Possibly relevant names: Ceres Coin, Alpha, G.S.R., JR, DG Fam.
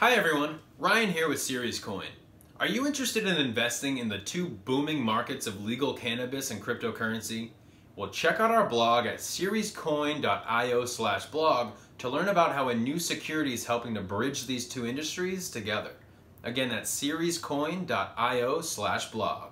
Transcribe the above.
Hi everyone, Ryan here with Ceres Coin. Are you interested in investing in the two booming markets of legal cannabis and cryptocurrency? Well, check out our blog at cerescoin.io/blog to learn about how a new security is helping to bridge these two industries together. Again, that's cerescoin.io/blog.